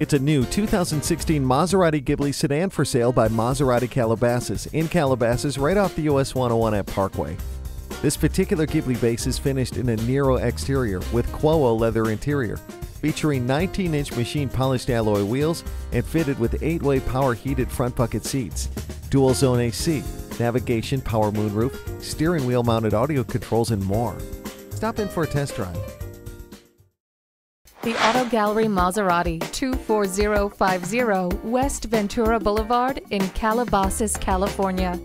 It's a new 2016 Maserati Ghibli sedan for sale by Maserati Calabasas in Calabasas, right off the US 101 at Parkway. This particular Ghibli base is finished in a Nero exterior with Cuoio leather interior, featuring 19-inch machine polished alloy wheels and fitted with 8-way power heated front bucket seats, dual zone AC, navigation, power moonroof, steering wheel mounted audio controls, and more. Stop in for a test drive. The Auto Gallery Maserati, 24050 West Ventura Boulevard in Calabasas, California.